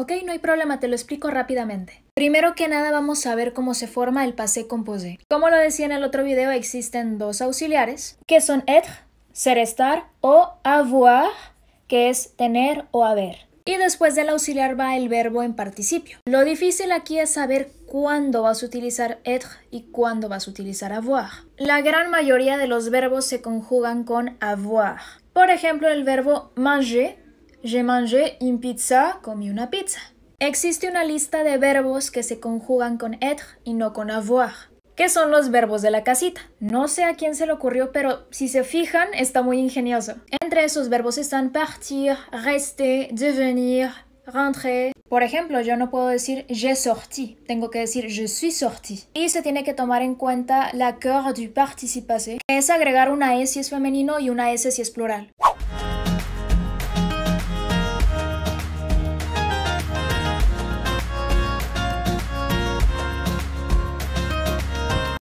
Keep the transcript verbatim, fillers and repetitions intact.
Ok, no hay problema, te lo explico rápidamente. Primero que nada vamos a ver cómo se forma el passé composé. Como lo decía en el otro video, existen dos auxiliares, que son être, ser, estar, o avoir, que es tener o haber. Y después del auxiliar va el verbo en participio. Lo difícil aquí es saber cuándo vas a utilizar être y cuándo vas a utilizar avoir. La gran mayoría de los verbos se conjugan con avoir. Por ejemplo, el verbo manger. J'ai mangé une pizza, comí una pizza. Existe una lista de verbos que se conjugan con être y no con avoir, que son los verbos de la casita. No sé a quién se le ocurrió, pero si se fijan, está muy ingenioso. Entre esos verbos están partir, rester, devenir, rentrer. Por ejemplo, yo no puedo decir j'ai sorti, tengo que decir je suis sorti. Y se tiene que tomar en cuenta l'accord du participe passé, que es agregar una e si es femenino y una ese si es plural.